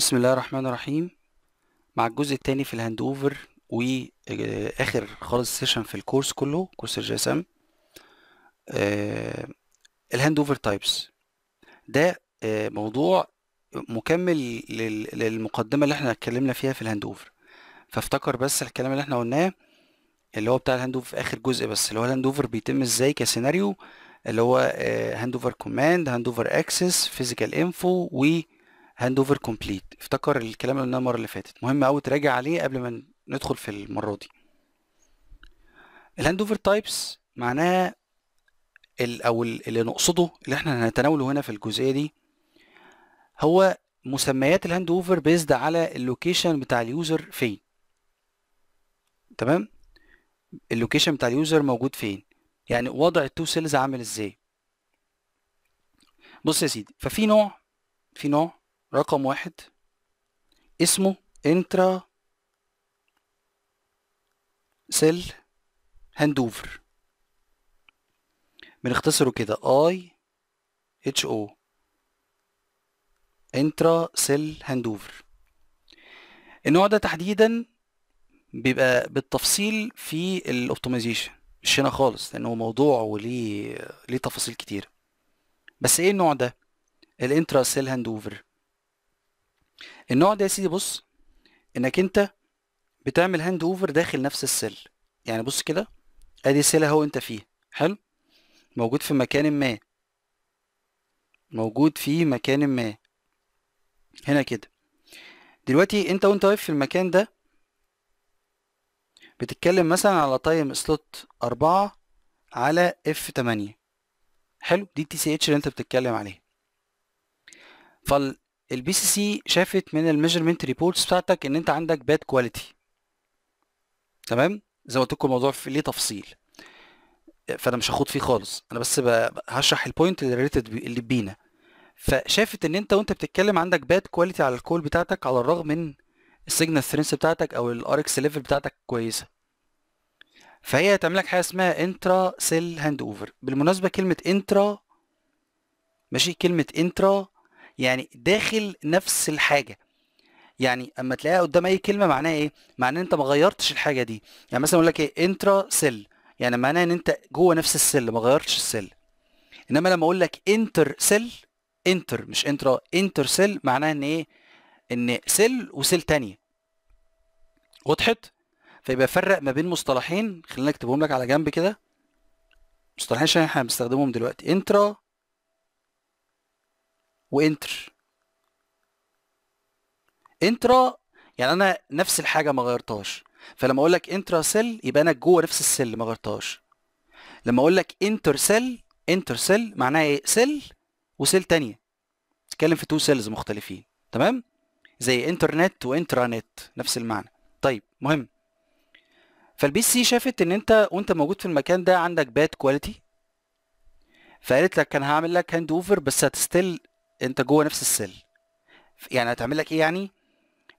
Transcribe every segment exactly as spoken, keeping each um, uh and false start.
بسم الله الرحمن الرحيم. مع الجزء الثاني في الهاند اوفر واخر خالص سيشن في الكورس كله، كورس الجي اس ام. الهاند اوفر تايبس ده آه موضوع مكمل للمقدمه اللي احنا اتكلمنا فيها في الهاند اوفر، فافتكر بس الكلام اللي احنا قلناه اللي هو بتاع الهاند اوفر في اخر جزء، بس اللي هو الهاند اوفر بيتم ازاي كسيناريو، اللي هو هاند اوفر كوماند، هاند اوفر اكسس، فيزيكال انفو، و هاند اوفر كومبليت. افتكر الكلام اللي قلناه المره اللي فاتت، مهم قوي تراجع عليه قبل ما ندخل في المره دي. الهاند اوفر تايبس معناها ال او اللي نقصده اللي احنا هنتناوله هنا في الجزئيه دي هو مسميات الهاند اوفر بيزد على اللوكيشن بتاع اليوزر فين. تمام، اللوكيشن بتاع اليوزر موجود فين، يعني وضع التو سيلز عامل ازاي. بص يا سيدي، ففي نوع في نوع رقم واحد اسمه انترا سيل هاند اوفر، بنختصره كده اي اتش او، انترا سيل هاند اوفر. النوع ده تحديدا بيبقى بالتفصيل في الاوبتمايزيشن، مش هنا خالص لانه موضوع وليه ليه تفاصيل كتير. بس ايه النوع ده؟ الانترا سيل هاند اوفر. النوع ده يا سيدي، بص انك انت بتعمل هاند اوفر داخل نفس السيل، يعني بص كده ادي سيل اهو انت فيه، حلو، موجود في مكان ما، موجود في مكان ما هنا كده. دلوقتي انت وانت واقف في المكان ده بتتكلم مثلا على تايم سلوت أربعة على اف تمانية، حلو، دي تي سي اتش اللي انت بتتكلم عليه. فال البي سي سي شافت من الميجرمنت ريبورتس بتاعتك ان انت عندك باد كواليتي، تمام، زي ما قلت لكم الموضوع ليه تفصيل، فانا مش هاخد فيه خالص، انا بس هشرح البوينت اللي ريليتد اللي بينا. فشافت ان انت وانت بتتكلم عندك باد كواليتي على الكول بتاعتك، على الرغم من السيجنال سترينث بتاعتك او الار اكس ليفل بتاعتك كويسه، فهي هتعمل لك حاجه اسمها انترا سيل هاند اوفر. بالمناسبه كلمه انترا، ماشي، كلمه انترا يعني داخل نفس الحاجه، يعني اما تلاقيها قدام اي كلمه معناها ايه؟ معناه انت ما غيرتش الحاجه دي. يعني مثلا اقول لك ايه انترا سيل، يعني معناه ان انت جوه نفس السيل ما غيرتش السيل. انما لما اقول لك انتر سيل، انتر مش انترا، انتر سيل، معناها ان ايه؟ ان سيل وسيل تانية. وضحت؟ فيبقى فرق ما بين مصطلحين، خلينا اكتبهم لك على جنب كده، مصطلحين عشان احنا بنستخدمهم دلوقتي، انترا وانتر. انترا يعني انا نفس الحاجه ما غيرتهاش، فلما اقول لك انترا سيل يبقى انا جوه نفس السيل ما غيرتهاش. لما اقول لك انتر سيل، انتر سيل معناها ايه؟ سيل وسيل تانية، بتتكلم في تو سيلز مختلفين، تمام، زي انترنت وانترانت نفس المعنى. طيب مهم، فالبي سي شافت ان انت وانت موجود في المكان ده عندك باد كواليتي، فقالت لك انا هعمل لك هاند اوفر بس هتستيل انت جوه نفس السيل. يعني هتعمل لك ايه؟ يعني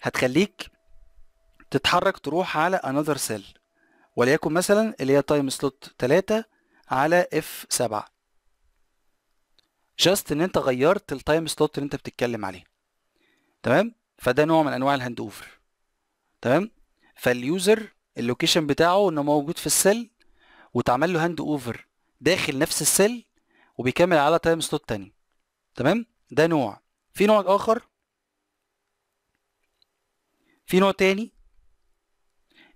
هتخليك تتحرك تروح على انذر سيل، وليكن مثلا اللي هي تايم سلوت تلاتة على اف سبعة، جاست ان انت غيرت التايم سلوت اللي انت بتتكلم عليه، تمام. فده نوع من انواع الهاند اوفر، تمام. فاليوزر اللوكيشن بتاعه انه موجود في السيل واتعمل له هاند اوفر داخل نفس السيل وبيكمل على تايم سلوت تاني، تمام. ده نوع. في نوع اخر، في نوع تاني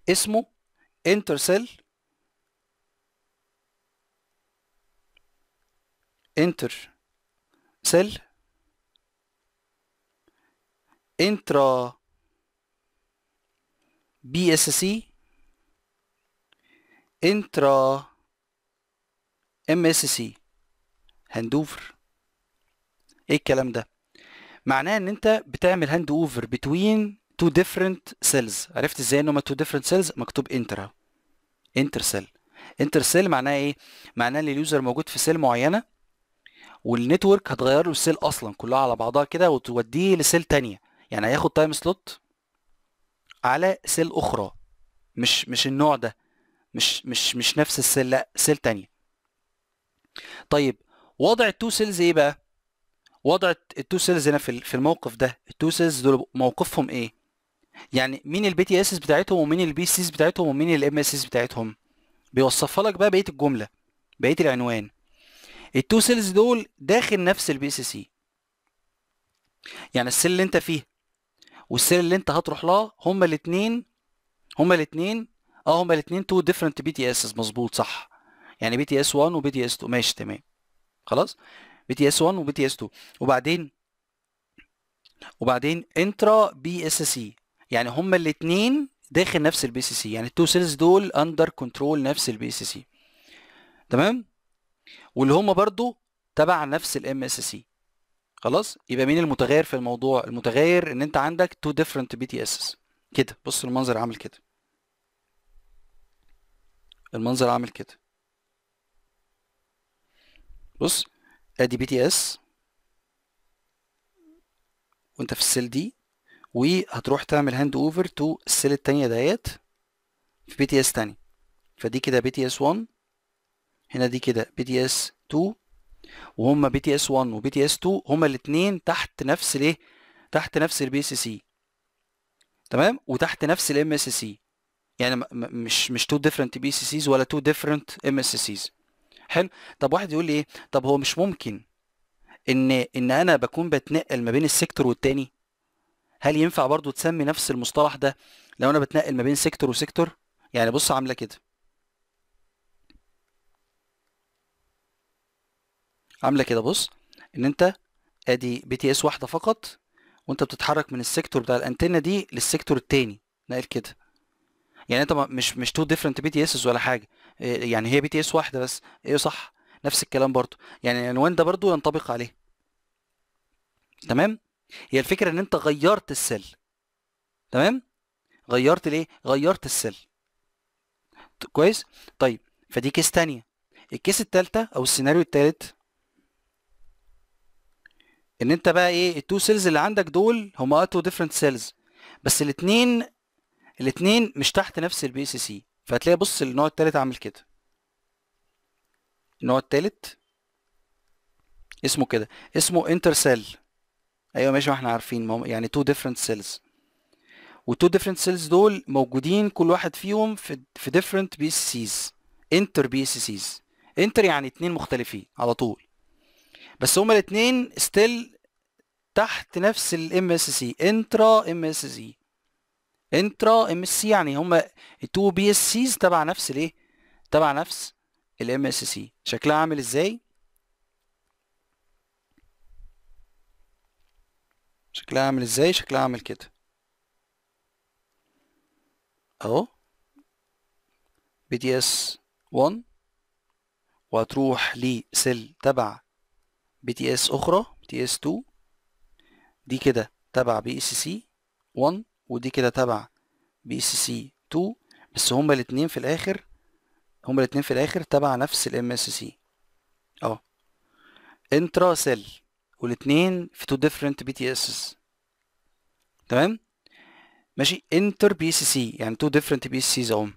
اسمه انتر سيل، انتر سيل، انترا بي اس سي، انترا ام اس سي هاند اوفر. ايه الكلام ده؟ معناه ان انت بتعمل هاند اوفر بتوين تو ديفرنت سيلز. عرفت ازاي ان هما تو ديفرنت سيلز؟ مكتوب انترا، انتر سيل. انتر سيل معناه ايه؟ معناه ان اليوزر موجود في سيل معينه والنتورك هتغير له السيل اصلا كلها على بعضها كده وتوديه لسيل تانية، يعني هياخد تايم سلوت على سيل اخرى، مش مش النوع ده، مش مش مش نفس السيل، لا سيل تانية. طيب وضع التو سيلز ايه بقى؟ وضع التو سيلز هنا في الموقف ده، التو سيلز دول موقفهم ايه؟ يعني مين البي تي اس بتاعتهم ومين البي سيز بتاعتهم ومين الام اس اس بتاعتهم. بيوصفها لك بقى بقيه الجمله، بقيه العنوان. التو سيلز دول داخل نفس البي سي سي، يعني السيل اللي انت فيه والسيل اللي انت هتروح لها هما الاثنين، هما الاثنين اه هما الاثنين تو ديفرنت بي تي اس. مظبوط صح، يعني بي تي اس واحد وبي تي اس اتنين. ماشي تمام خلاص، بي تي اس واحد وبي تي اس اتنين. وبعدين وبعدين انترا بي اس سي، يعني هما الاثنين داخل نفس البي سي سي، يعني التو سيلز دول اندر كنترول نفس البي سي سي. تمام، واللي هما برضو تبع نفس الام اس سي. خلاص، يبقى مين المتغير في الموضوع؟ المتغير ان انت عندك تو ديفرنت بي تي اس. كده بص المنظر عامل كده، المنظر عامل كده. بص ادي بي تي اس وانت في السيل دي، وهتروح تعمل هاند اوفر تو السيل التانية ديت في بي تي اس تاني. فدي كده بي تي اس واحد هنا، دي كده بي تي اس اتنين، وهما بي تي اس واحد وبي تي اس اتنين هما الاثنين تحت نفس الايه؟ تحت نفس البي سي سي. تمام، وتحت نفس الام اس سي، يعني مش مش تو ديفرنت بي سي سيز ولا تو ديفرنت ام اس سيز. حلو. طب واحد يقول لي ايه؟ طب هو مش ممكن ان ان انا بكون بتنقل ما بين السيكتور والتاني؟ هل ينفع برضو تسمي نفس المصطلح ده لو انا بتنقل ما بين سيكتور وسيكتور؟ يعني بص عامله كده، عامله كده. بص ان انت ادي بي تي اس واحده فقط، وانت بتتحرك من السيكتور بتاع الانتنه دي للسيكتور التاني نقل كده، يعني انت مش مش تو ديفرنت بي تي اس ولا حاجه، يعني هي بي تي اس واحده بس. ايه صح، نفس الكلام برضو، يعني العنوان ده برضو ينطبق عليه. تمام، هي الفكره ان انت غيرت السل. تمام، غيرت الايه؟ غيرت السل. كويس. طيب فدي كيس تانية. الكيس التالتة او السيناريو التالت ان انت بقى ايه، التو سيلز اللي عندك دول هما تو ديفرنت سيلز، بس الاثنين الاثنين مش تحت نفس البي سي سي. فهتلاقي بص النوع التالت عامل كده، النوع التالت اسمه كده، اسمه انتر سيل. ايوه ماشي، ما احنا عارفين يعني تو ديفرنت سيلز، والتو ديفرنت سيلز دول موجودين كل واحد فيهم في في ديفرنت بي سي سيز، انتر بي سي سيز. انتر يعني اتنين مختلفين على طول، بس هما الاثنين ستيل تحت نفس الام اس سي، انترا ام اس سي، انترا ام اس سي، يعني هما التو بي اس سيز تبع نفس الايه؟ تبع نفس الام اس سي. شكلها عامل ازاي؟ شكلها عامل ازاي؟ شكلها عامل كده اهو، بي تي اس واحد وهتروح لسيل تبع بي تي اس اخرى بي تي اس اتنين، دي كده تبع بي سي سي واحد ودي كده تبع بي سي سي اتنين، بس هما الاثنين في الاخر، هما الاثنين في الاخر تبع نفس الام اس سي اهو، انترا سيل، والاثنين في تو ديفرنت بي تي اس. تمام ماشي. انتر بي سي سي يعني تو ديفرنت بي سي سيز اهو،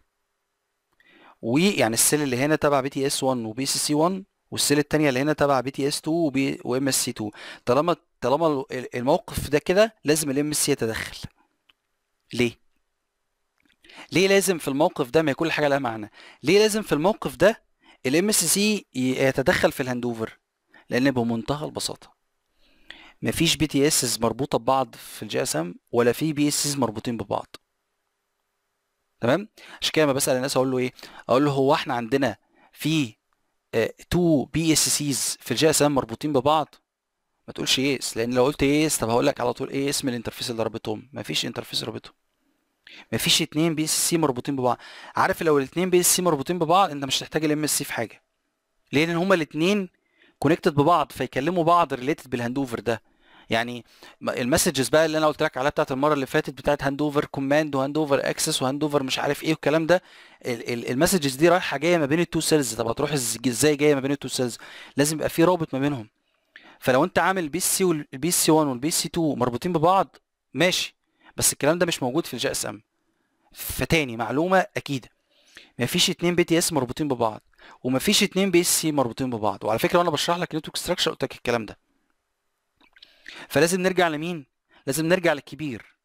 ويعني السيل اللي هنا تبع بي تي اس واحد وبي سي سي واحد، والسيل التانية اللي هنا تبع بي تي اس اتنين وبي وام اس سي اتنين. طالما طالما الموقف ده كده لازم الام اس سي يتدخل. ليه؟ ليه لازم في الموقف ده؟ ما هي كل حاجه لها معنى. ليه لازم في الموقف ده الام اس سي يتدخل في الهاندوفر؟ لان بمنتهى البساطه مفيش بي تي اس مربوطه ببعض في الجي اس ام، ولا في بي اس مربوطين ببعض. تمام، عشان كده ما بسال الناس اقول له ايه، اقول له هو احنا عندنا في اتنين بي اس سيز في الجي اس ام مربوطين ببعض؟ ما تقولش يس، لان لو قلت يس طب هقول لك على طول ايه اسم الانترفيس اللي رابطهم. مفيش انترفيس رابطهم، مفيش اتنين بي اس سي مربوطين ببعض. عارف لو الاتنين بي اس سي مربوطين ببعض انت مش هتحتاج الام اس سي في حاجه، لان هما الاتنين كونكتد ببعض فيكلموا بعض ريليتد بالهاندوفر ده. يعني المسجز بقى اللي انا قلت لك عليها بتاعت المره اللي فاتت بتاعت هاندوفر كوماند وهاندوفر اكسس وهاندوفر مش عارف ايه والكلام ده، المسجز دي رايحه جايه ما بين التو سيلز. طب هتروح ازاي جايه ما بين التو سيلز؟ لازم يبقى في رابط ما بينهم. فلو انت عامل بي سي والبي سي واحد والبي سي اتنين مربوطين ببعض ماشي، بس الكلام ده مش موجود في الجي اس ام. فتاني معلومه اكيده، مفيش اتنين بي تي اس مربوطين ببعض، ومفيش اتنين بي اس سي مربوطين ببعض. وعلى فكره وانا بشرح لك نتورك ستراكشر قلت لك الكلام ده، فلازم نرجع لمين؟ لازم نرجع للكبير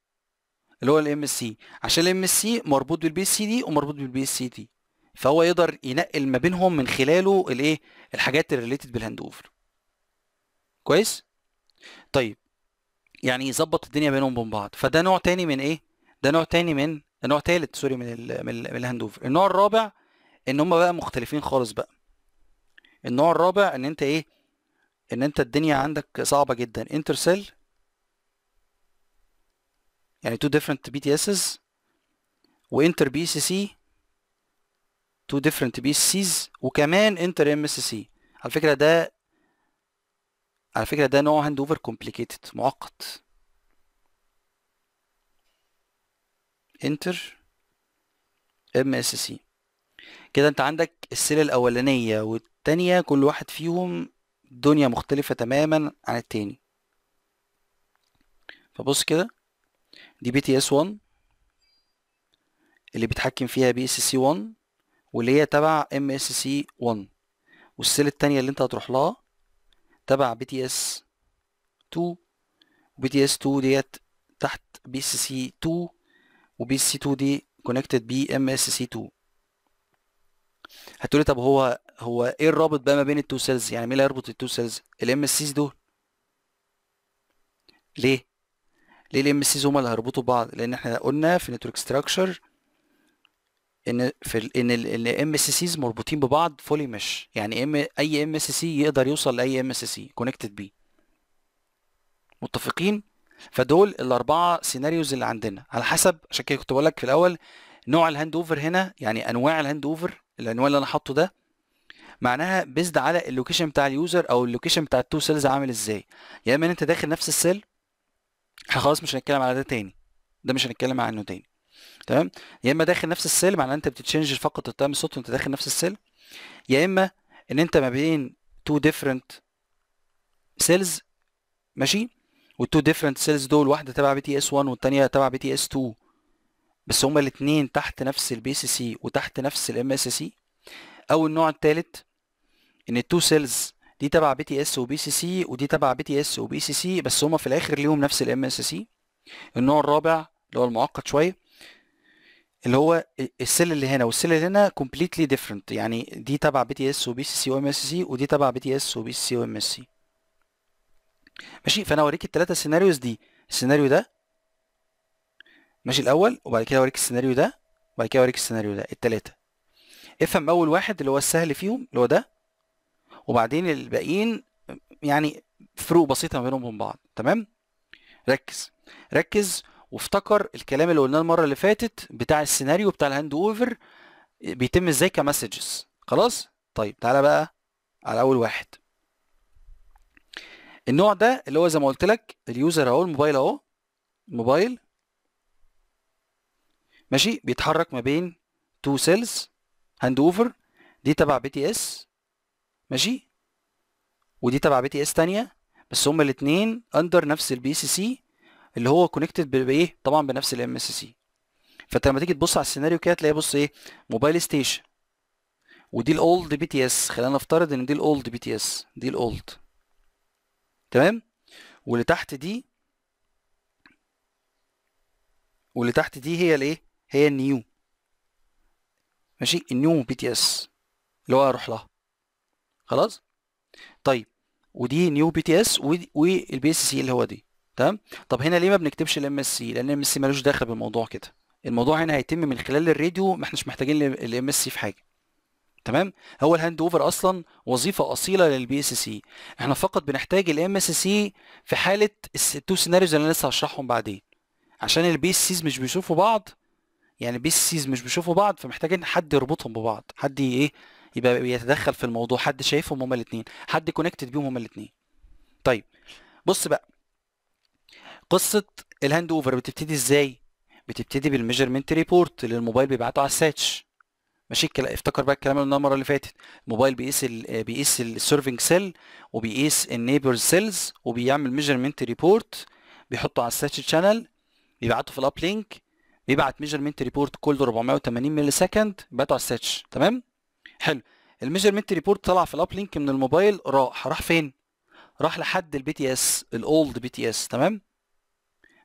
اللي هو الام اس سي، عشان الام اس سي مربوط بالبي اس سي دي ومربوط بالبي اس سي دي، فهو يقدر ينقل ما بينهم من خلاله الايه؟ الحاجات اللي ريليتد بالهاند اوفر. كويس؟ طيب يعني يظبط الدنيا بينهم وبين بعض، فده نوع تاني من ايه؟ ده نوع تاني من نوع تالت سوري من ال من, من الهاند اوفر. النوع الرابع ان هم بقى مختلفين خالص بقى. النوع الرابع ان انت ايه؟ ان انت الدنيا عندك صعبه جدا، انترسيل يعني two different بي تي إسز وانتر بي سي سي two different بي سي سيز، وكمان انتر ام اس سي. على فكره ده على فكره ده نوع هاند اوفر كومبليكيتد معقد، انتر ام اس سي. كده انت عندك السله الاولانيه والثانيه كل واحد فيهم دنيا مختلفه تماما عن التاني. فبص كده، دي بي تي اس واحد اللي بيتحكم فيها بي اس سي واحد واللي هي تبع ام اس سي واحد، والسله الثانيه اللي انت هتروح لها تبع بي تي اس اتنين، وبي تي اس اتنين ديت تحت بي اس سي اتنين، وبي اس سي اتنين دي كونكتد بي ام اس سي اتنين. هتقولي طب هو هو ايه الرابط بقى ما بين التو سيلز؟ يعني مين اللي هيربط التو سيلز؟ الام اس سيز دول. ليه؟ ليه الام اس سيز هما اللي هيربطوا بعض؟ لان احنا قلنا في نتورك ستراكشر ان في ال ان الام اس سيز مربوطين ببعض فولي مش، يعني ام اي ام اس سي يقدر يوصل لاي ام اس سي كونكتد بيه. متفقين؟ فدول الاربعه سيناريوز اللي عندنا على حسب، عشان كده كنت بقول لك في الاول نوع الهاند اوفر هنا، يعني انواع الهاند اوفر، العنوان اللي انا حاطه ده معناها بيزد على اللوكيشن بتاع اليوزر او اللوكيشن بتاع التو سيلز عامل ازاي. يا اما انت داخل نفس السيل، احنا خلاص مش هنتكلم على ده تاني، ده مش هنتكلم عنه تاني، تمام؟ يا اما داخل نفس السيل معناه انت بتتشنج فقط التايم الصوت وانت داخل نفس السيل، يا اما ان انت ما بين تو ديفرنت سيلز ماشي، والتو ديفرنت سيلز دول واحده تبع بي تي اس واحد والثانيه تبع بي تي اس اتنين، بس هما الاثنين تحت نفس البي سي سي وتحت نفس الام اس سي. او النوع الثالث ان التو سيلز دي تبع بي تي اس وبي سي سي ودي تبع بي تي اس وبي سي سي، بس هما في الاخر ليهم نفس الام اس سي. النوع الرابع اللي هو المعقد شويه، اللي هو السيل اللي هنا والسيل اللي هنا كومبليتلي ديفرنت، يعني دي تبع بي تي اس وبي سي سي وام اس سي ودي تبع بي تي اس وبي سي سي وام اس سي. ماشي، فانا اوريك الثلاثه سيناريوز دي، السيناريو ده ماشي الاول، وبعد كده اوريك السيناريو ده، وبعد كده اوريك السيناريو ده، الثلاثه. افهم اول واحد اللي هو السهل فيهم اللي هو ده، وبعدين الباقيين يعني فروق بسيطه ما بينهم وبين بعض، تمام؟ ركز ركز وافتكر الكلام اللي قلناه المره اللي فاتت بتاع السيناريو بتاع الهاند اوفر بيتم ازاي كمسجز. خلاص؟ طيب تعالى بقى على اول واحد. النوع ده اللي هو زي ما قلت لك اليوزر اهو، الموبايل اهو، الموبايل ماشي، بيتحرك ما بين تو سيلز هاند اوفر، دي تبع بي تي اس ماشي ودي تبع بي تي اس ثانيه، بس هما الاثنين اندر نفس البي سي سي اللي هو كونكتد بايه؟ طبعا بنفس الام اس سي. فانت لما تيجي تبص على السيناريو كده تلاقي بص ايه؟ موبايل ستيشن ودي الاولد بي تي اس، خلينا نفترض ان دي الاولد بي تي اس، دي الاولد تمام، واللي تحت دي واللي تحت دي هي الايه؟ هي النيو ماشي، النيو بي تي اس اللي هو هروح لها. خلاص؟ طيب ودي نيو بي تي اس والبي اس سي اللي هو دي، تمام؟ طب هنا ليه ما بنكتبش الام اس سي؟ لان الام اس سي مالوش دخل بالموضوع كده، الموضوع هنا هيتم من خلال الراديو، ما احناش محتاجين الام اس سي في حاجه، تمام؟ هو الهاند اوفر اصلا وظيفه اصيله للبي اس سي، احنا فقط بنحتاج الام اس سي في حاله التو سيناريوز اللي انا لسه هشرحهم بعدين، عشان البي اس سيز مش بيشوفوا بعض، يعني البي اس سيز مش بيشوفوا بعض، فمحتاجين حد يربطهم ببعض، حد ايه؟ يبقى بيتدخل في الموضوع، حد شايفهم هما الاثنين، حد كونكتد بيهم هما الاثنين. طيب بص بقى، قصه الهاند اوفر بتبتدي ازاي؟ بتبتدي بالميجرمنت ريبورت اللي الموبايل بيبعته على الساتش ماشي. افتكر بقى الكلام اللي قلناه المره اللي فاتت، الموبايل بيقيس ال بيقيس السيرفنج سيل وبيقيس النيبرز سيلز وبيعمل ميجرمنت ريبورت، بيحطه على الساتش تشانل، بيبعته في الاب لينك، بيبعت ميجرمنت ريبورت كل أربعمية وتمانين مللي سكند، بيبعته على الساتش. تمام؟ حلو. الميجرمنت ريبورت طلع في الاب لينك من الموبايل، راح راح فين؟ راح لحد البي تي اس الاولد بي تي اس. تمام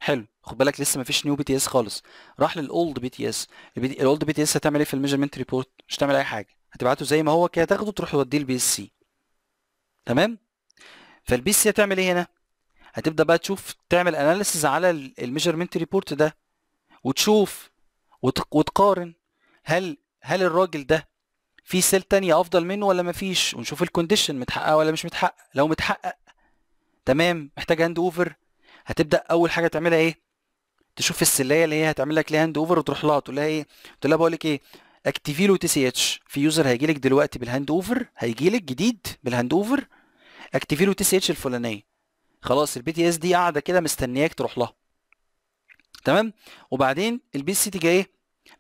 حلو، خد بالك لسه مفيش نيو بي تي اس خالص، راح للاولد بي تي اس. الاولد بي تي اس هتعمل ايه في الميجرمنت ريبورت؟ مش هتعمل اي حاجه، هتبعته زي ما هو كده، تاخده تروح توديه البي اس سي. تمام، فالبي اس سي هتعمل ايه هنا؟ هتبدا بقى تشوف، تعمل اناليسز على الميجرمنت ريبورت ده وتشوف وتقارن هل هل الراجل ده في سيل تانية افضل منه ولا مفيش، ونشوف الكونديشن متحققه ولا مش متحققه. لو متحقق تمام، محتاج هاند اوفر، هتبدا اول حاجه تعملها ايه؟ تشوف السلايه اللي هي هتعمل لك ليها هاند اوفر وتروح لها تقول لها ايه؟ تقول لها بقول لك ايه؟ اكتيفي له تي سي اتش، في يوزر هيجي لك دلوقتي بالهاند اوفر، هيجي لك جديد بالهاند اوفر، اكتيفي له تي سي اتش الفلانيه. خلاص البي تي اس دي قاعده كده مستنياك تروح لها. تمام، وبعدين البي سي تيجي ايه؟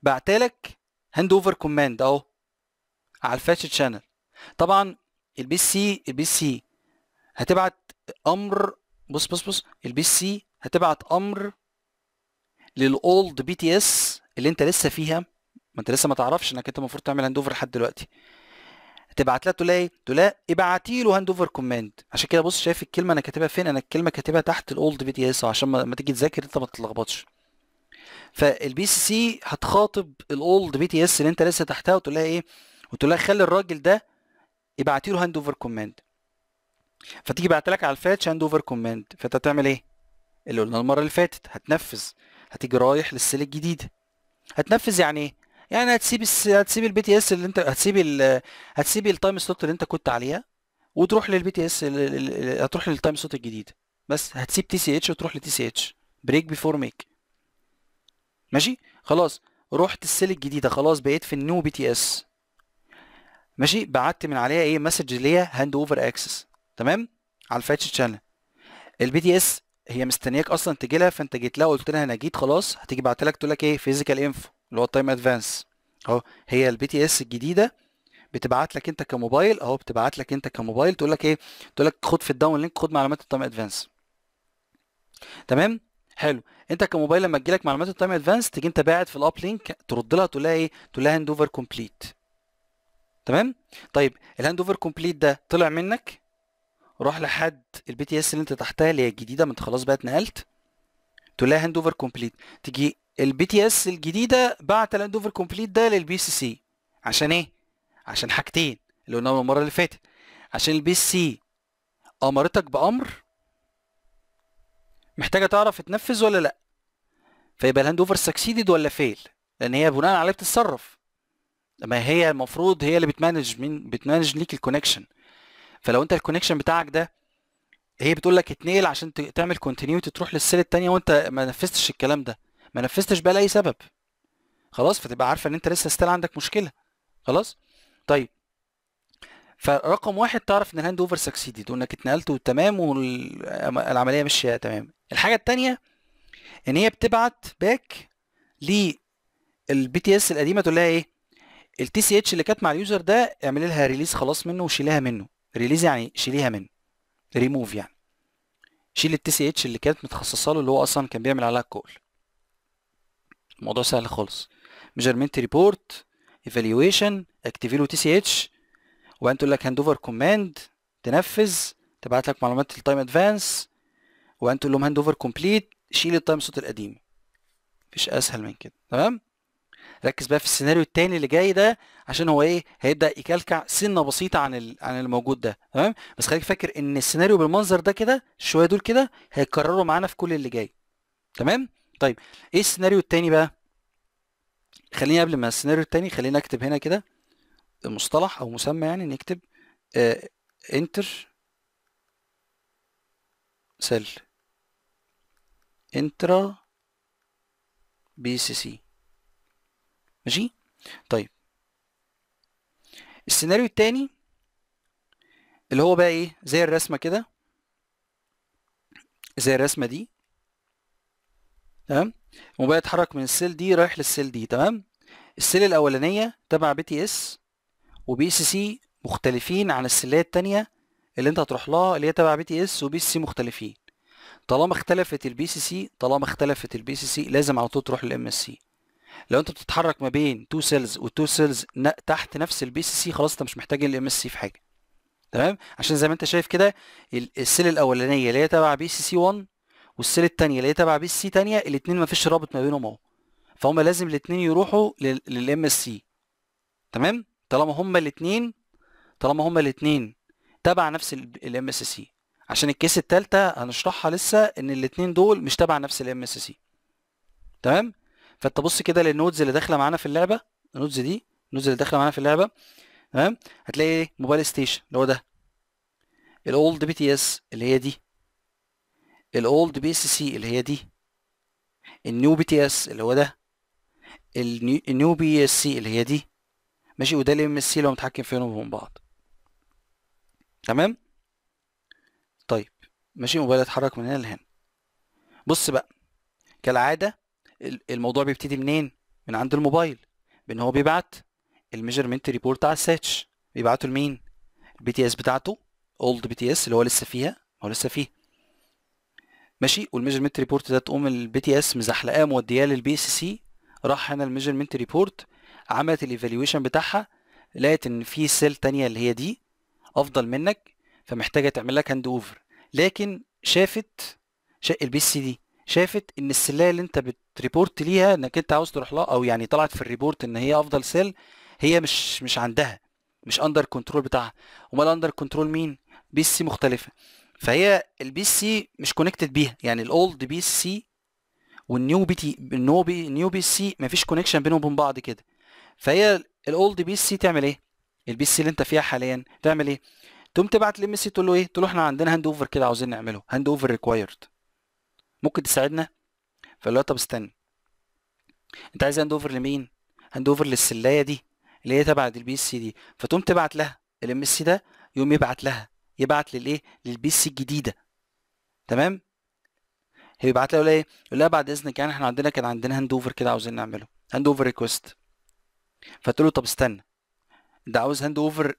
بعتلك هاند اوفر كوماند اهو على الفاتش تشانل. طبعا البي سي البي سي هتبعت امر، بص بص بص البي سي هتبعت امر للاولد بي تي اس اللي انت لسه فيها، ما انت لسه ما تعرفش انك انت المفروض تعمل هاند اوفر لحد دلوقتي. هتبعت لها تقول لها ايه؟ تقول لها ابعتي له هاند اوفر كوماند. عشان كده بص شايف الكلمه انا كاتبها فين؟ انا الكلمه كاتبها تحت الاولد بي تي اس عشان ما تيجي تذاكر انت ما تتلخبطش. فالبي سي هتخاطب الاولد بي تي اس اللي انت لسه تحتها وتقول لها ايه؟ وتقول لها خلي الراجل ده ابعتي له هاند اوفر كوماند. فتيجي بعت لك على الفاتش هاند اوفر كوماند، فانت هتعمل ايه؟ اللي قلنا المره اللي فاتت هتنفذ، هتيجي رايح للسيل الجديده. هتنفذ يعني ايه؟ يعني هتسيب الس... هتسيب البي تي اس اللي انت هتسيب ال... هتسيب التايم سلوت اللي انت كنت عليها وتروح للبي تي اس، هتروح للتايم سلوت الجديد، بس هتسيب تي سي اتش وتروح لتي سي اتش بريك بيفور ميك. ماشي خلاص، رحت السيل الجديده، خلاص بقيت في النيو بي تي اس. ماشي، بعت من عليها ايه؟ مسج ليها هاند اوفر اكسس. تمام، على الفاتش تشانل البي تي اس هي مستنياك اصلا تجي لها، فانت جيت لها وقلت لها انا جيت، خلاص هتيجي بعت لك تقول لك ايه؟ فيزيكال انفو اللي هو التايم ادفانس اهو. هي البي تي اس الجديده بتبعت لك انت كموبايل اهو، بتبعت لك انت كموبايل تقول لك ايه؟ تقول لك خد في الداون لينك، خد معلومات التايم ادفانس. تمام حلو، انت كموبايل لما تجي لك معلومات التايم ادفانس تيجي انت باعت في الاب لينك ترد لها تقول لها ايه؟ تقول لها هاند اوفر كومبليت. تمام، طيب الهاند اوفر كومبليت ده طلع منك روح لحد البي تي اس اللي انت تحتها اللي هي الجديده، ما انت خلاص بقى اتنقلت، تقول لها هاند اوفر كومبليت. تيجي البي تي اس الجديده بعت الهاند اوفر كومبليت ده للبي سي سي. عشان ايه؟ عشان حاجتين اللي قلناهم المره اللي فاتت، عشان البي سي امرتك بامر محتاجه تعرف تنفذ ولا لا، فيبقى الهاند اوفر سكسيدد ولا فيل، لان هي بناء عليه بتتصرف. ما هي المفروض هي اللي بتمانج مين؟ بتمانج ليك الكونكشن. فلو انت الكونكشن بتاعك ده هي بتقول لك اتنقل عشان تعمل كونتينيوتي تروح للسيل الثانيه وانت ما نفذتش الكلام ده، ما نفذتش بقى لاي سبب، خلاص فتبقى عارفه ان انت لسه ستيل عندك مشكله. خلاص طيب، فرقم واحد تعرف ان الهاند اوفر سكسيدد وانك اتنقلت وتمام والعمليه ماشيه تمام. الحاجه الثانيه ان هي بتبعت باك للبي تي اس القديمه تقول لها ايه؟ التي سي اتش اللي كانت مع اليوزر ده اعملي لها ريليز خلاص منه وشيلها منه. ريليز يعني شيليها منه، ريموف يعني شيل التي سي اتش اللي كانت متخصصه له اللي هو اصلا كان بيعمل عليها الكول. الموضوع سهل خالص، ميجرمنت ريبورت ايفالويشن اكتيفي له تي سي اتش، وبعدين تقول لك هاند اوفر كوماند تنفذ، تبعت لك معلومات التايم ادفانس، وبعدين تقول لهم هاند اوفر كومبليت شيل التايم صوت القديم. مفيش اسهل من كده. تمام، ركز بقى في السيناريو التاني اللي جاي ده عشان هو ايه؟ هيبدا يكلكع سنه بسيطه عن ال... عن الموجود ده. تمام، بس خليك فاكر ان السيناريو بالمنظر ده كده شويه دول كده هيتكرروا معانا في كل اللي جاي. تمام طيب، ايه السيناريو التاني بقى؟ خليني قبل ما السيناريو التاني خليني اكتب هنا كده مصطلح او مسمى، يعني نكتب آه انتر سيل انترا بي سي سي. ماشي طيب، السيناريو التاني اللي هو بقى ايه؟ زي الرسمه كده، زي الرسمه دي. تمام، الموبايل اتحرك من السيل دي رايح للسيل دي. تمام، السيل الاولانيه تبع بي تي اس وبي سي سي مختلفين عن السيلات التانيه اللي انت هتروح لها اللي هي تبع بي تي اس وبي سي سي مختلفين. طالما اختلفت البي سي سي طالما اختلفت البي سي سي لازم على طول تروح للام اس سي. لو انت بتتحرك ما بين تو سيلز و2 سيلز تحت نفس البي سي سي خلاص انت مش محتاج الام اس سي في حاجه. تمام. عشان زي ما انت شايف كده السيل الاولانيه اللي هي تبع بي سي سي واحد والسيل الثانيه اللي هي تبع بي سي سي ثانيه، الاثنين ما فيش رابط ما بينهم اهو، فهم لازم الاثنين يروحوا للام اس سي. تمام، طالما هم الاثنين طالما هم الاثنين تبع نفس الام اس سي، عشان الكيس الثالثه هنشرحها لسه ان الاثنين دول مش تبع نفس الام اس سي. تمام، فانت بص كده للنودز اللي داخله معانا في اللعبه، النودز دي النودز اللي داخله معانا في اللعبه. تمام، هتلاقي موبايل ستيشن اللي هو ده، الاولد بي تي اس اللي هي دي، الاولد بي سي سي اللي هي دي، النيو بي تي اس اللي هو ده، النيو بي اس سي اللي هي دي، ماشي، وده الام اس سي اللي هو متحكم فيهم من بعض. تمام، طيب ماشي، موبايل اتحرك من هنا لهنا. بص بقى، كالعاده الموضوع بيبتدي منين؟ من عند الموبايل، بان هو بيبعت الميجرمنت ريبورت على الساتش. بيبعته لمين؟ البي تي اس بتاعته، اولد بي تي اس اللي هو لسه فيها، هو لسه فيه، ماشي. والميجرمنت ريبورت ده تقوم البي تي اس مزحلقاه مودياه للبي اس سي، راح هنا الميجرمنت ريبورت عملت الايفالويشن بتاعها، لقت ان في سيل تانية اللي هي دي افضل منك، فمحتاجه تعمل لك هاند اوفر، لكن شافت البي اس سي دي شافت ان السلايه اللي انت بتريبورت ليها انك انت عاوز تروح لها، او يعني طلعت في الريبورت ان هي افضل سيل، هي مش مش عندها، مش اندر كنترول بتاعها. امال اندر كنترول مين؟ بي سي مختلفه، فهي البي سي مش كونكتد بيها، يعني الاولد بي سي والنيو بي تي النيو بي نيو بي سي مفيش كونكشن بينهم وبين بعض كده. فهي الاولد بي سي تعمل ايه؟ البي سي اللي انت فيها حاليا تعمل ايه؟ تقوم تبعت للام سي تقول له ايه؟ تقول له احنا عندنا هاند اوفر كده عاوزين نعمله، هاند اوفر ريكوايرد، ممكن تساعدنا؟ فقال له طب استنى، انت عايز هاند اوفر لمين؟ هاند اوفر للسلايه دي اللي هي تبع البي اس سي دي، فتقوم تبعت لها الام اس سي ده، يقوم يبعت لها يبعت للايه؟ للبي اس سي الجديده. تمام، هي بيبعت لها يقول لها ايه؟ يقول لها بعد اذنك يعني احنا عندنا كان عندنا هاند اوفر كده عاوزين نعمله، هاند اوفر ريكويست. فتقول له طب استنى، انت عاوز هاند اوفر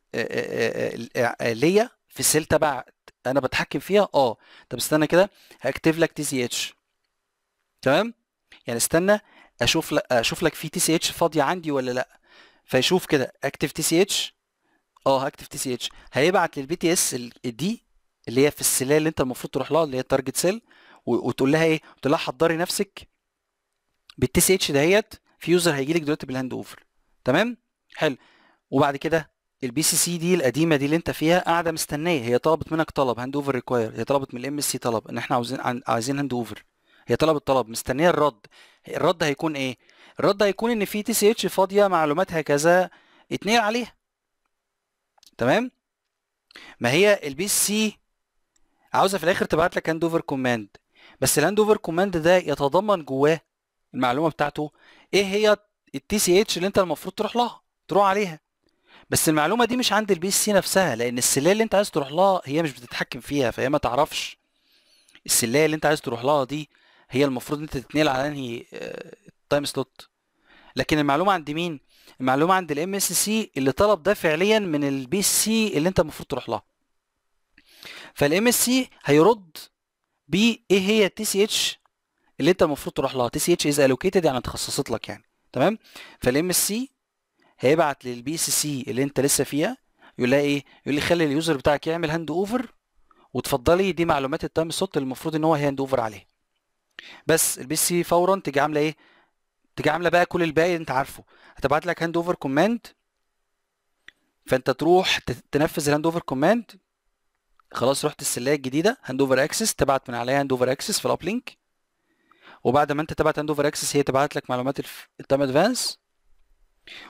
ليا في السيل تبع انا بتحكم فيها؟ اه، طب استنى كده هكتب لك تي سي اتش. تمام، يعني استنى اشوف لك اشوف لك في تي سي اتش فاضيه عندي ولا لا. فيشوف كده اكتف تي سي اتش، اه هكتف تي سي اتش، هيبعت للبي تي اس دي اللي هي في السلايه اللي انت المفروض تروح لها اللي هي التارجت سيل، وتقول لها ايه؟ تقول لها حضري نفسك بالتي سي اتش دهيت، في يوزر هيجي لك دلوقتي بالهاند اوفر. تمام، حلو. وبعد كده البي سي سي دي القديمه دي اللي انت فيها قاعده مستنيه، هي طلبت منك طلب هاند اوفر ريكواير، هي طلبت من الام اس سي طلب ان احنا عاوزين عايزين هاند اوفر، هي طلبت طلب مستنيه الرد. الرد هيكون ايه؟ الرد هيكون ان في تي سي اتش فاضيه معلوماتها كذا اتنين عليها. تمام، ما هي البي سي عاوزه في الاخر تبعت لك هاند اوفر كوماند، بس الهاند اوفر كوماند ده يتضمن جواه المعلومه بتاعته ايه هي التي سي اتش اللي انت المفروض تروح لها تروح عليها، بس المعلومه دي مش عند البي سي نفسها، لان السلايه اللي انت عايز تروح لها هي مش بتتحكم فيها، فهي ما تعرفش السلايه اللي انت عايز تروح لها دي هي المفروض انت تتنقل على انهي تايم سلوت. لكن المعلومه عند مين؟ المعلومه عند الام اس سي اللي طلب ده فعليا من البي سي اللي انت المفروض تروح لها. فالام اس سي هيرد ب ايه هي التي سي اتش اللي انت المفروض تروح لها، تي سي اتش از الوكيتد يعني اتخصصت لك يعني. تمام، فالام اس سي هيبعت للبي سي سي اللي انت لسه فيها يقول لها ايه؟ يقول لي خلي اليوزر بتاعك يعمل هاند اوفر، وتفضلي دي معلومات التايم سلوت اللي المفروض ان هو هاند اوفر عليه. بس البي سي فورا تيجي عامله ايه؟ تيجي عامله بقى كل الباقي اللي انت عارفه، هتبعت لك هاند اوفر كوماند، فانت تروح تنفذ الهاند اوفر كوماند. خلاص، رحت السلايه الجديده هاند اوفر اكسس، تبعت من عليها هاند اوفر اكسس في الاب لينك، وبعد ما انت تبعت هاند اوفر اكسس هي تبعت لك معلومات التايم ادفانس،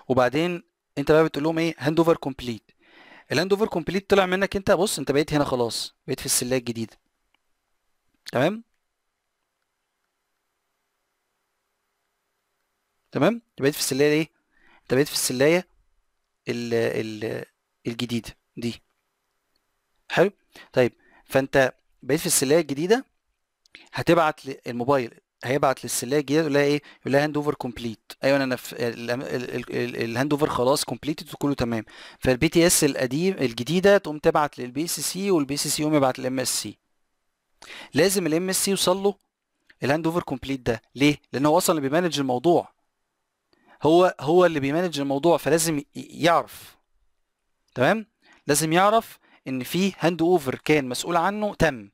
وبعدين انت بقى بتقول لهم ايه؟ هاند اوفر كومبليت. الهاند اوفر كومبليت طلع منك انت، بص انت بقيت هنا خلاص، بقيت في السلايه الجديده. تمام تمام بقيت في السلايه ايه؟ انت بقيت في السلايه ال ال الجديده دي. حلو، طيب فانت بقيت في السلايه الجديده، هتبعت للموبايل، هيبعت للسلايه الجديده يقول لها ايه؟ يقول لها هاند اوفر كومبليت. ايوه انا نف... الهاند اوفر خلاص كومبليتد وكله تمام. فالبي تي اس القديم الجديده تقوم تبعت للبي سي سي، والبي سي سي يقوم يبعت للام اس سي. لازم الام اس سي يوصل له الهاند اوفر كومبليت ده، ليه؟ لان هو اصلا اللي بيمانج الموضوع، هو هو اللي بيمانج الموضوع، فلازم يعرف. تمام، لازم يعرف ان في هاند اوفر كان مسؤول عنه تم.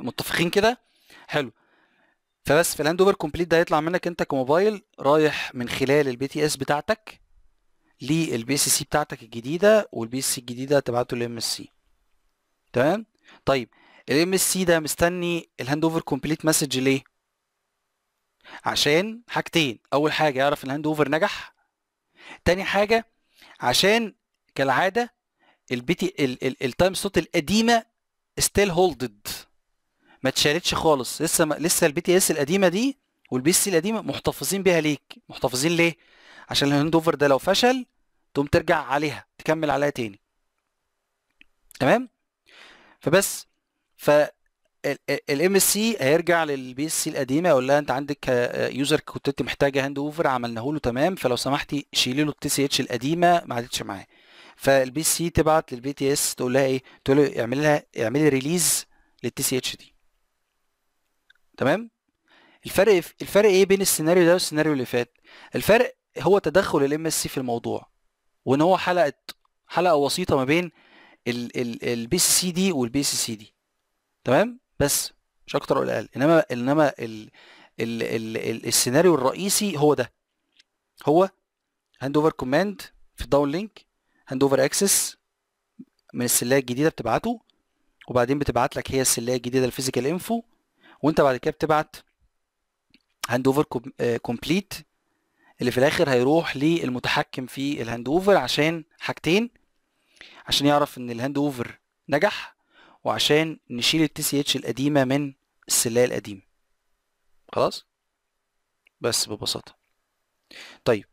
متفقين كده؟ حلو. فبس في الهاند اوفر كومبليت ده هيطلع منك انت كموبايل رايح من خلال البي تي اس بتاعتك للبي اس سي بتاعتك الجديده، والبي اس سي الجديده هتبعته للام اس سي. تمام؟ طيب الام اس سي ده مستني الهاند اوفر كومبليت مسج ليه؟ عشان حاجتين، اول حاجه يعرف الهاند اوفر نجح، تاني حاجه عشان كالعاده البي تي التايم سلوت القديمه ستيل هولدد، ما اتشالتش خالص، لسه لسه البي تي اس القديمه دي والبي اس سي القديمه محتفظين بيها ليك. محتفظين ليه؟ عشان الهاند اوفر ده لو فشل تقوم ترجع عليها تكمل عليها تاني. تمام؟ فبس ف الام اس سي هيرجع للبي اس سي القديمه يقول لها انت عندك يوزر كنت انت محتاجه هاند اوفر عملناه له تمام، فلو سمحتي شيلي له التي سي اتش القديمه ما عادتش معاه. فالبي اس سي تبعت للبي تي اس تقول لها ايه؟ تقول له اعمل لها اعملي ريليز للتي سي اتش دي. تمام؟ الفرق الفرق ايه بين السيناريو ده والسيناريو اللي فات؟ الفرق هو تدخل الام اس سي في الموضوع، وان هو حلقه حلقه وسيطه ما بين البي سي سي دي والبي سي سي دي. تمام؟ بس مش اكتر ولا اقل. انما انما ال ال ال ال السيناريو الرئيسي هو ده، هو هاند اوفر كوماند في الداون لينك، هاند اوفر اكسس من السلايه الجديده بتبعته، وبعدين بتبعت لك هي السلايه الجديده الفيزيكال انفو، وانت بعد كده بتبعت هاند اوفر كومبليت اللي في الاخر هيروح للمتحكم في الهاند اوفر عشان حاجتين، عشان يعرف ان الهاند اوفر نجح، وعشان نشيل التي سي اتش القديمه من السلايه القديمه. خلاص؟ بس ببساطه. طيب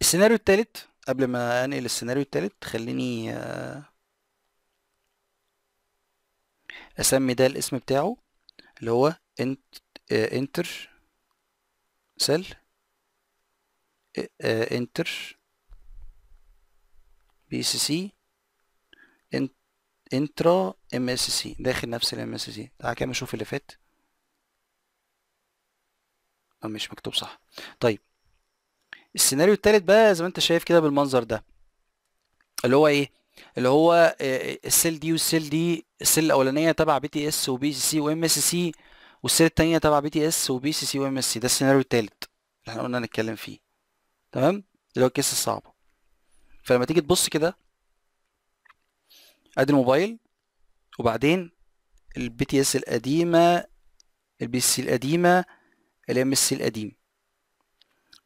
السيناريو الثالث، قبل ما انقل السيناريو الثالث خليني اسمي ده الاسم بتاعه اللي هو انتر سيل انتر بي سي سي انترا ام اس سي، داخل نفس الام اس سي. تعالى كده نشوف اللي فات. اه مش مكتوب صح. طيب السيناريو الثالث بقى زي ما انت شايف كده بالمنظر ده، اللي هو ايه؟ اللي هو السيل دي والسيل دي، السيل الاولانيه تبع بي تي اس وبي سي سي وام اس سي، والسيل الثانيه تبع بي تي اس وبي سي سي وام اس سي. ده السيناريو الثالث اللي احنا قلنا هنتكلم فيه. تمام؟ اللي هو الكيس الصعبه. فلما تيجي تبص كده ادي الموبايل، وبعدين البي تي اس القديمه، البي سي القديمه، الام اس سي القديم،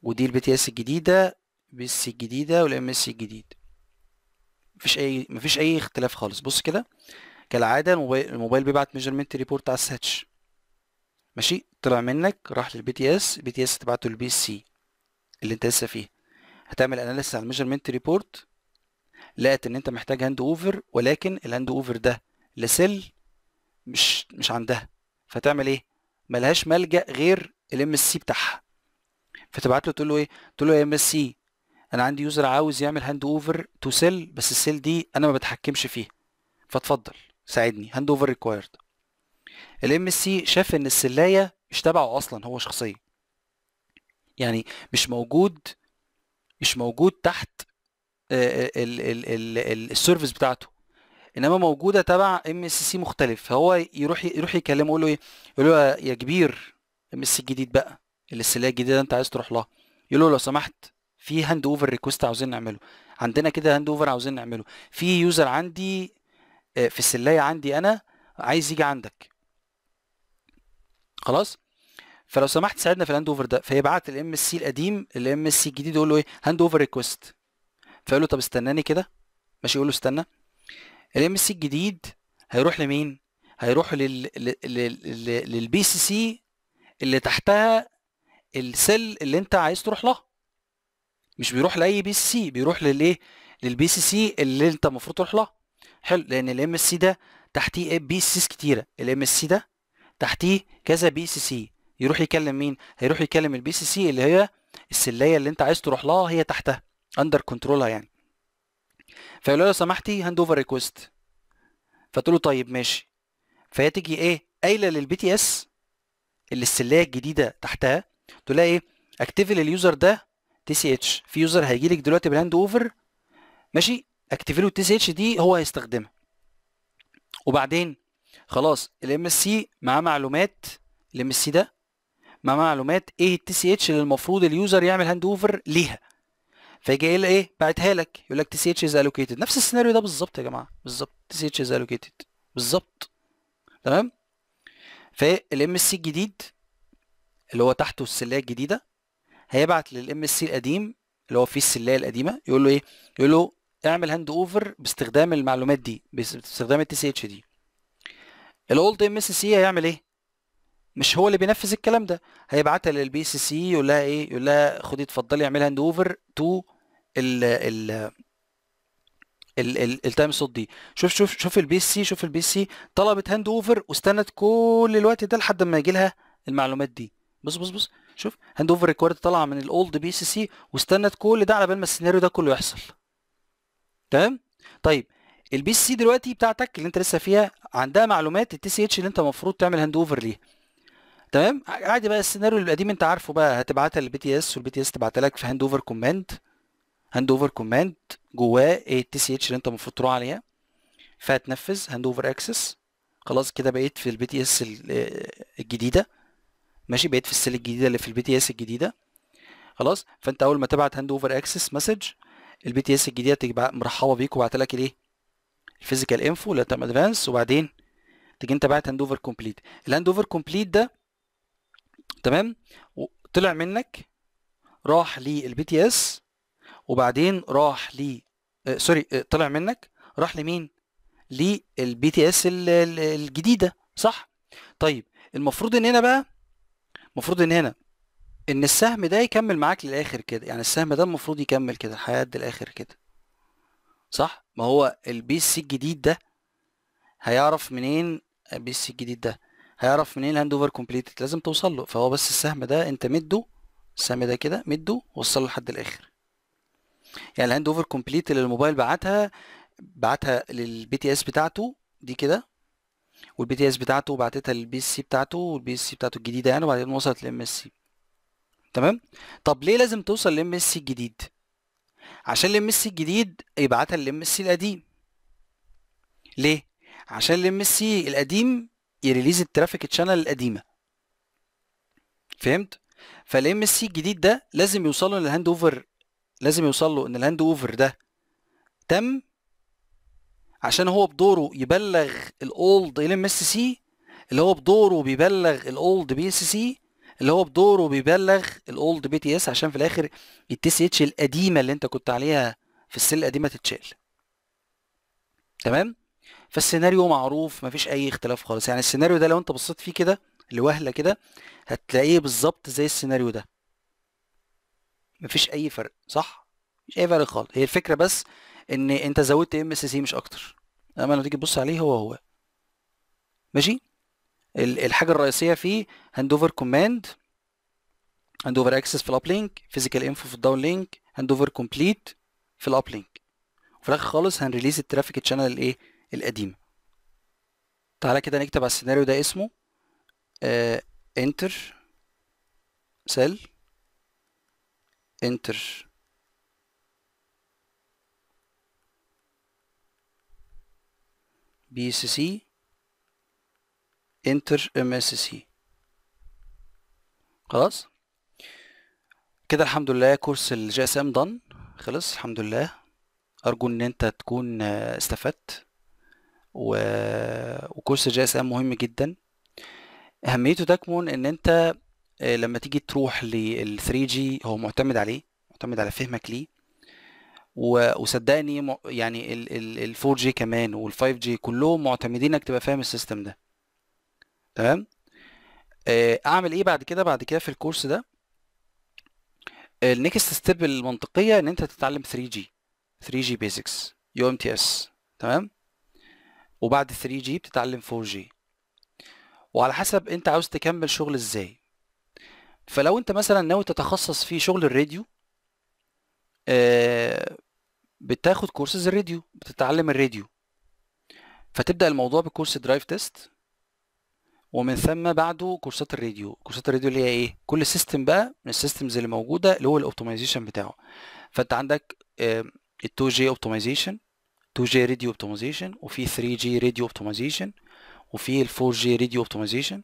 ودي البي تي اس الجديده، البي سي الجديده، والام اس سي الجديد. مفيش اي مفيش اي اختلاف خالص. بص كده كالعاده الموبايل الموبايل بيبعت ميجرمنت ريبورت على الساتش. ماشي؟ طلع منك راح للبي تي اس، البي تي اس تبعته للبي سي اللي انت لسه فيه. هتعمل اناليسيس على الميجرمنت ريبورت، لقت ان انت محتاج هاند اوفر، ولكن الهاند اوفر ده لسيل مش مش عندها، فتعمل ايه؟ ملهاش ملجا غير الام اس سي بتاعها. فتبعت له تقول له ايه؟ تقول له يا ام اس سي انا عندي يوزر عاوز يعمل هاند اوفر تو سيل، بس السيل دي انا ما بتحكمش فيها، فاتفضل ساعدني هاند اوفر ريكوايرد. الام اس سي شاف ان السلايه مش تبعه اصلا هو شخصيا، يعني مش موجود مش موجود تحت السيرفيس بتاعته، انما موجوده تبع ام اس سي مختلف. فهو يروح يروح يكلمه يقول له ايه؟ يقول له يا كبير ام اس سي الجديد بقى اللي السلايه الجديده انت عايز تروح لها، يقول له لو سمحت في هاند اوفر ريكوست عاوزين نعمله، عندنا كده هاند اوفر عاوزين نعمله، في يوزر عندي في السلايه عندي انا عايز يجي عندك. خلاص؟ فلو سمحت ساعدنا في الهاند اوفر ده. فيبعت الام اس سي القديم الام اس سي الجديد يقول له ايه؟ هاند اوفر ريكوست. فيقول له طب استناني كده ماشي، يقول له استنى. الام اس سي الجديد هيروح لمين؟ هيروح لل للبي سي سي اللي تحتها السيل اللي انت عايز تروح لها، مش بيروح لاي بي سي سي، بيروح للايه؟ للبي سي سي اللي انت المفروض تروح لها. حلو، لان الام اس سي ده تحتيه بي سي سي كتيره، الام اس سي ده تحتيه كذا بي سي سي. يروح يكلم مين؟ هيروح يكلم البي سي سي اللي هي السلايه اللي انت عايز تروح لها، هي تحتها اندر كنترولها يعني. فيقول له لو سمحتي هاند اوفر ريكوست، فتقول له طيب ماشي. فهي تيجي ايه؟ قايله للبي تي اس اللي السلايه الجديده تحتها تقول لها ايه؟ اكتيفي لليوزر ده تي سي اتش، في يوزر هيجي لك دلوقتي بالهاند اوفر ماشي، اكتيفيله التي اتش دي هو هيستخدمها. وبعدين خلاص الام اس سي معاه معلومات، الام اس سي ده مع معلومات ايه التي سي اتش اللي المفروض اليوزر يعمل هاند اوفر ليها، فيجي قايل ايه باعتها لك يقول لك تي سي اتش از الوكيتد. نفس السيناريو ده بالظبط يا جماعه، بالظبط تي سي اتش از الوكيتد بالظبط، تمام. فالام اس سي الجديد اللي هو تحته السلايه الجديده هيبعت للام اس سي القديم اللي هو فيه السلايه القديمه يقول له ايه، يقول له اعمل هاند اوفر باستخدام المعلومات دي، باستخدام التي سي اتش دي. الاولد ام اس سي هيعمل ايه؟ مش هو اللي بينفذ الكلام ده، هيبعتها للبي سي سي يقول لها ايه، يقول لها خدي اتفضلي اعملي هاند اوفر تو ال ال التايم صوت دي. شوف شوف شوف البي سي، شوف البي سي طلبت هاند اوفر واستنت كل الوقت ده لحد ما يجي لها المعلومات دي. بص بص بص شوف هاند اوفر ريكويرد طالعه من الاولد بي سي سي واستنت كل ده على بال ما السيناريو ده كله يحصل، تمام. طيب البي سي دلوقتي بتاعتك اللي انت لسه فيها عندها معلومات التي سي اتش اللي انت المفروض تعمل هاند اوفر ليها، تمام. عادي بقى السيناريو القديم انت عارفه بقى، هتبعتها للبي تي اس والبي تي اس تبعتها لك في هاند اوفر كوماند، هاند اوفر كوماند جواه التي سي اتش اللي انت المفروض تروح عليها، فهتنفذ هاند اوفر اكسس. خلاص كده بقيت في البي تي اس الجديده، ماشي، بقيت في السيل الجديده اللي في البي تي اس الجديده، خلاص. فانت اول ما تبعت هاند اوفر اكسس مسج البي تي اس الجديده تيجي مرحبا بيك وبعت لك الايه الفيزيكال انفو اللي تم ادفانس، وبعدين تيجي انت بعت هاند اوفر كومبليت. الهاند اوفر كومبليت ده تمام طلع منك راح للبي تي اس وبعدين راح ل آه سوري آه طلع منك راح لمين؟ للبي تي اس الجديده، صح؟ طيب المفروض ان هنا بقى، المفروض ان هنا ان السهم ده يكمل معاك للاخر كده، يعني السهم ده المفروض يكمل كده لحد الاخر كده، صح؟ ما هو البي سي الجديد ده هيعرف منين، البي سي الجديد ده هيعرف منين الهاند اوفر كومبليتد؟ لازم توصل له. فهو بس السهم ده انت مده، السهم ده كده مده وصله لحد الاخر. يعني الهاند اوفر كومبليت اللي الموبايل بعتها، بعتها للبي تي اس بتاعته دي كده، والبي تي اس بتاعته بعتتها للبي سي بتاعته، والبي سي بتاعته الجديده يعني، وبعدين وصلت للام اس سي، تمام. طب ليه لازم توصل للام اس سي الجديد؟ عشان الام اس سي الجديد يبعتها للام اس سي القديم. ليه؟ عشان الام اس سي القديم يريليز الترافيك تشانل القديمه، فهمت؟ فالام اس سي الجديد ده لازم يوصله ان الهاند اوفر، لازم يوصله ان الهاند اوفر ده تم، عشان هو بدوره يبلغ الاولد ام اس سي اللي هو بدوره بيبلغ الاولد بي اس سي اللي هو بدوره بيبلغ الاولد بي تي اس، عشان في الاخر التي سي اتش القديمه اللي انت كنت عليها في السيل القديمه تتشال، تمام. فالسيناريو معروف مفيش اي اختلاف خالص، يعني السيناريو ده لو انت بصيت فيه كده لوهله كده هتلاقيه بالظبط زي السيناريو ده، مفيش اي فرق، صح؟ مفيش اي فرق خالص. هي الفكره بس ان انت زودت ام اس سي مش اكتر، اما لما تيجي تبص عليه هو هو ماشي. الحاجه الرئيسيه فيه هاند اوفر كوماند، هاند اوفر اكسس في الاب لينك، فيزيكال انفو في الداون لينك، هاند اوفر كومبليت في الاب لينك، وفي الاخر خالص هنريليز الترافيك تشانل الايه القديمه. تعالى كده نكتب على السيناريو ده اسمه انتر سيل، انتر بي سي سي، انتر ام اس سي. خلاص كده الحمد لله كورس الجي اس ام دان خلص الحمد لله. ارجو ان انت تكون استفدت، وكورس الجي اس ام مهم جدا. اهميته تكمن ان انت لما تيجي تروح لل ثري جي هو معتمد عليه، معتمد على فهمك ليه، وصدقني يعني ال فور جي كمان وال فايف جي كلهم معتمدين انك تبقى فاهم السيستم ده، تمام. اعمل ايه بعد كده؟ بعد كده في الكورس ده النكست ستيب المنطقيه ان انت تتعلم ثري جي ثري جي بيزكس يو ام تي اس، تمام. وبعد ثري جي بتتعلم فور جي، وعلى حسب انت عاوز تكمل شغل ازاي. فلو انت مثلا ناوي تتخصص في شغل الراديو آه بتاخد كورسز الراديو، بتتعلم الراديو، فتبدأ الموضوع بكورس درايف تيست، ومن ثم بعده كورسات الراديو. كورسات الراديو اللي هي ايه؟ كل سيستم بقى من السيستمز اللي موجوده اللي هو الاوبتمايزيشن بتاعه. فانت عندك ال تو جي اوبتمايزيشن، تو جي راديو اوبتمايزيشن، وفي ثري جي راديو اوبتمايزيشن، وفي الفور جي راديو اوبتمايزيشن،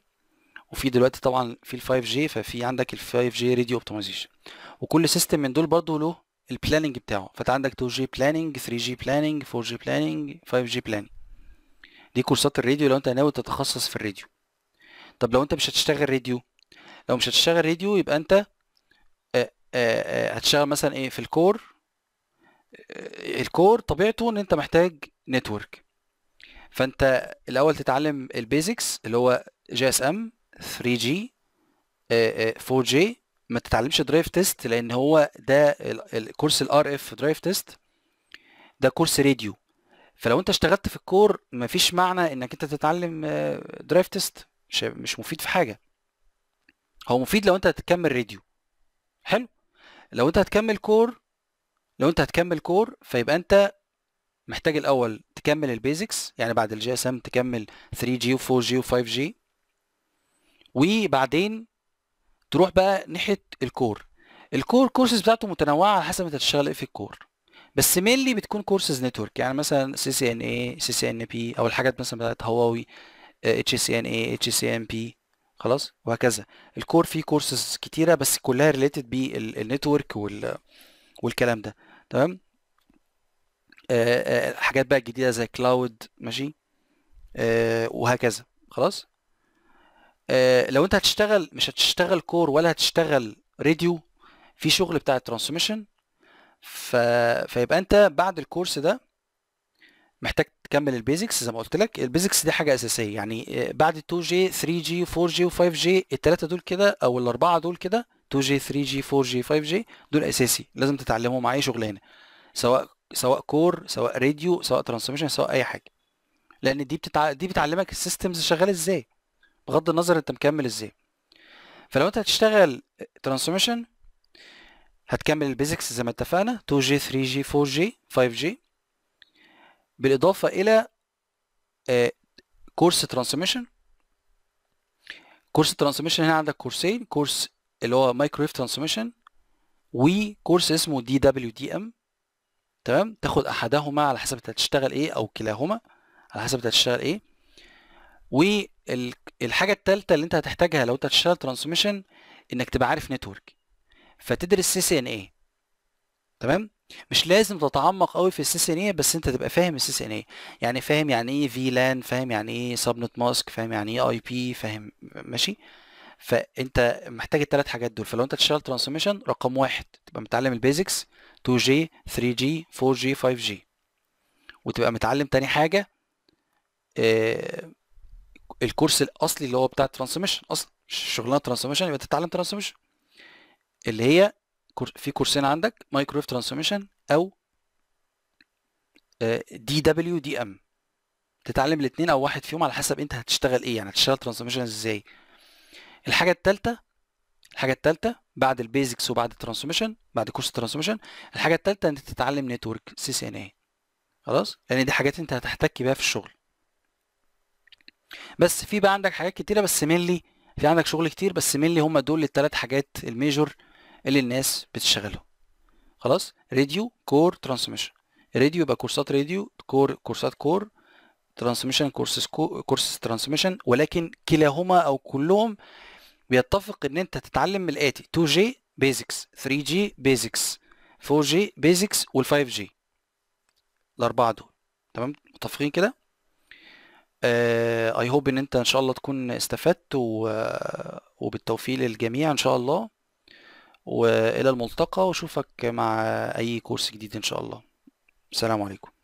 وفي دلوقتي طبعا في الفايف جي. ففي عندك الفايف جي راديو اوبتمايزيشن، وكل سيستم من دول برضو له البلاننج بتاعه. فانت عندك تو جي بلاننج، ثري جي بلاننج، فور جي بلاننج، فايف جي بلاننج. دي كورسات الراديو لو انت ناوي تتخصص في الراديو. طب لو انت مش هتشتغل راديو، لو مش هتشتغل راديو يبقى انت آآ آآ هتشتغل مثلا ايه في الكور. الكور طبيعته ان انت محتاج نتورك، فانت الاول تتعلم البيزكس اللي هو جي اس ام، ثري جي، فور جي. ما تتعلمش درايف تيست لان هو ده الكورس الار اف درايف تيست، ده كورس راديو. فلو انت اشتغلت في الكور مفيش معنى انك انت تتعلم درايف تيست، مش مش مفيد في حاجه. هو مفيد لو انت هتكمل راديو، حلو. لو انت هتكمل كور، لو انت هتكمل كور فيبقى انت محتاج الاول تكمل البيزكس، يعني بعد الجي اس ام تكمل ثري جي و فور جي و فايف جي، وبعدين تروح بقى ناحيه الكور. الكور كورسز بتاعته متنوعه على حسب انت هتشتغل ايه في الكور، بس مينلي بتكون كورسز نتورك. يعني مثلا سي سي ان اي، سي سي ان بي، او الحاجات مثلا بتاعت هواوي، اتش سي ان اي، اتش سي ان بي، خلاص، وهكذا. الكور فيه كورسز كتيره بس كلها ريليتد بالنتورك وال والكلام ده، تمام. آه آه حاجات بقى جديده زي كلاود، ماشي، آه وهكذا، خلاص. آه لو انت هتشتغل مش هتشتغل كور ولا هتشتغل راديو، في شغل بتاع الترانسميشن، ف... فيبقى انت بعد الكورس ده محتاج تكمل البيزكس. زي ما قلت لك البيزكس دي حاجه اساسيه، يعني بعد تو جي ثري جي فور جي وفايف جي الثلاثه دول كده او الاربعه دول كده، تو جي ثري جي فور جي فايف جي، دول اساسي لازم تتعلمهم مع اي شغلانه، سواء سواء كور، سواء راديو، سواء ترانسميشن، سواء اي حاجه، لان دي بتتع... دي بتعلمك السيستمز شغاله ازاي بغض النظر انت مكمل ازاي. فلو انت هتشتغل ترانسميشن هتكمل البيزكس زي ما اتفقنا، تو جي ثري جي فور جي فايف جي، بالاضافه الى آه كورس ترانسميشن. كورس الترانسميشن هنا عندك كورسين، كورس اللي هو مايكرويف ترانسميشن وكورس اسمه دي دبليو دي ام، تمام. تاخد احدهما على حسب انت هتشتغل ايه، او كلاهما على حسب انت هتشتغل ايه. والحاجه الثالثه اللي انت هتحتاجها لو انت هتشتغل ترانسميشن انك تبقى عارف نتورك، فتدرس سي سي ان اي، تمام. مش لازم تتعمق قوي في السي سي ان اي، بس انت تبقى فاهم السي سي ان اي، يعني فاهم يعني ايه في لان، فاهم يعني ايه سبنت ماسك، فاهم يعني ايه اي بي، فاهم، ماشي. فانت محتاج الثلاث حاجات دول. فلو انت تشتغل ترانسميشن رقم واحد تبقى متعلم البيزكس تو جي ثري جي فور جي فايف جي، وتبقى متعلم تاني حاجه آه الكورس الاصلي اللي هو بتاع الترانسميشن اصلا، مش شغلانه ترانسميشن، يبقى تتعلم ترانسميشن اللي هي في كورسين عندك، مايكرويف ترانسميشن او دي دبليو دي ام. تتعلم الاثنين او واحد فيهم على حسب انت هتشتغل ايه، يعني هتشتغل ترانسميشن ازاي. الحاجه الثالثه، الحاجه الثالثه بعد البيزكس وبعد الترانسميشن، بعد كورس الترانسميشن، الحاجه الثالثه انك تتعلم نتورك سي سي ان اي، خلاص، لان دي حاجات انت هتحتك بيها في الشغل. بس في بقى عندك حاجات كتيره، بس مينلي في عندك شغل كتير، بس مينلي هم دول الثلاث حاجات الميجور اللي الناس بتشتغلهم، خلاص. راديو، كور، ترانسميشن. راديو يبقى كورسات راديو، كور كورسات كور، ترانسميشن كورسز كو... كورسز ترانسميشن. ولكن كلاهما او كلهم بيتفق ان انت تتعلم من الاتي، تو جي بيزكس، ثري جي بيزكس، فور جي بيزكس، والفايف جي، الاربعه دول، تمام، متفقين كده. اي uh, هوب ان انت ان شاء الله تكون استفدت و... uh, وبالتوفيق للجميع ان شاء الله، والى الملتقى، واشوفك مع اي كورس جديد ان شاء الله. السلام عليكم.